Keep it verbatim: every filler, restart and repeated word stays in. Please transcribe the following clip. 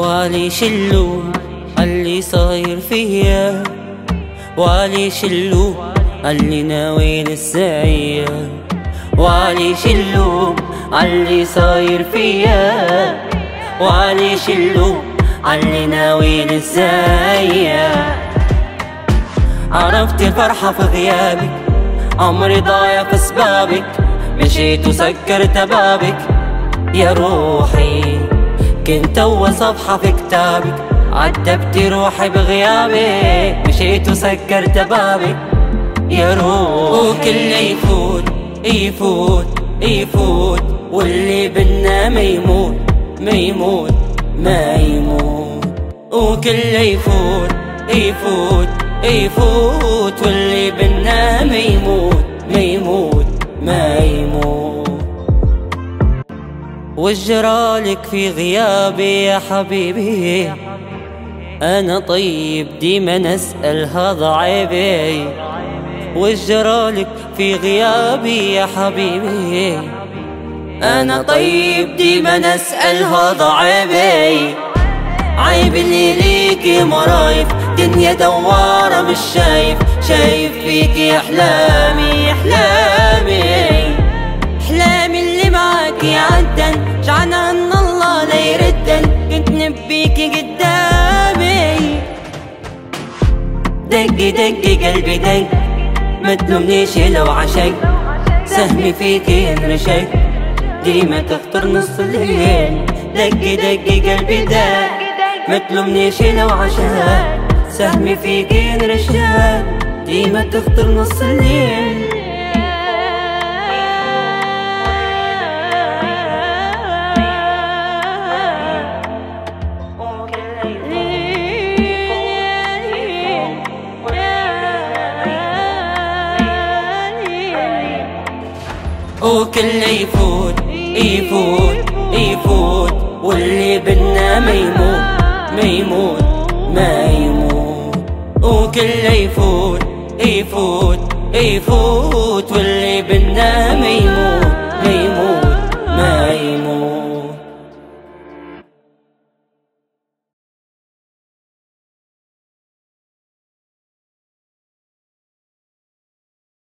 وعلي شلو اللي صاير فيا، وعلي شلو اللي ناوي للسعية، وعلي شلو اللي صاير فيا، وعلي شلو اللي ناوي للسعية. عرفت الفرحة في غيابك، عمري ضايع في اسبابك، مشيت وسكرت بابك يا روحي، كنت أول صفحة في كتابك، عذبت روحي بغيابك، مشيت وسكرت بابك يا روحي. وكلي يفوت يفوت يفوت، واللي بدنا ما يموت ما يموت ما يموت. وكلي يفوت يفوت يفوت، واللي بدنا ما يموت ما يموت ما يموت. وجرالك في غيابي يا حبيبي، أنا طيب ديما نسأل هذا عيبي. وجرالك في غيابي يا حبيبي، أنا طيب ديما نسأل هذا عيبي. عيب اللي ليكي مرايف، دنيا دوارة مش شايف، شايف فيكي أحلامي أحلامي. أحلامي اللي معاكي عدن، جعان أن الله لا يردن، كنت نبيكي قدامي. دقي دقي قلبي دق، ما تلومنيش لو عشق، سهمي فيكي انرشق، ديما تخطر نص الليل. دقي دقي قلبي دق، ما تلومنيش لو عشق، سهمي فيكي انرشق، ديما تخطر نص الليل. وكلي يفوت يفوت يفوت، واللي بدنا ما يموت ما يموت ما يموت. وكلي يفوت يفوت يفوت، واللي بدنا ما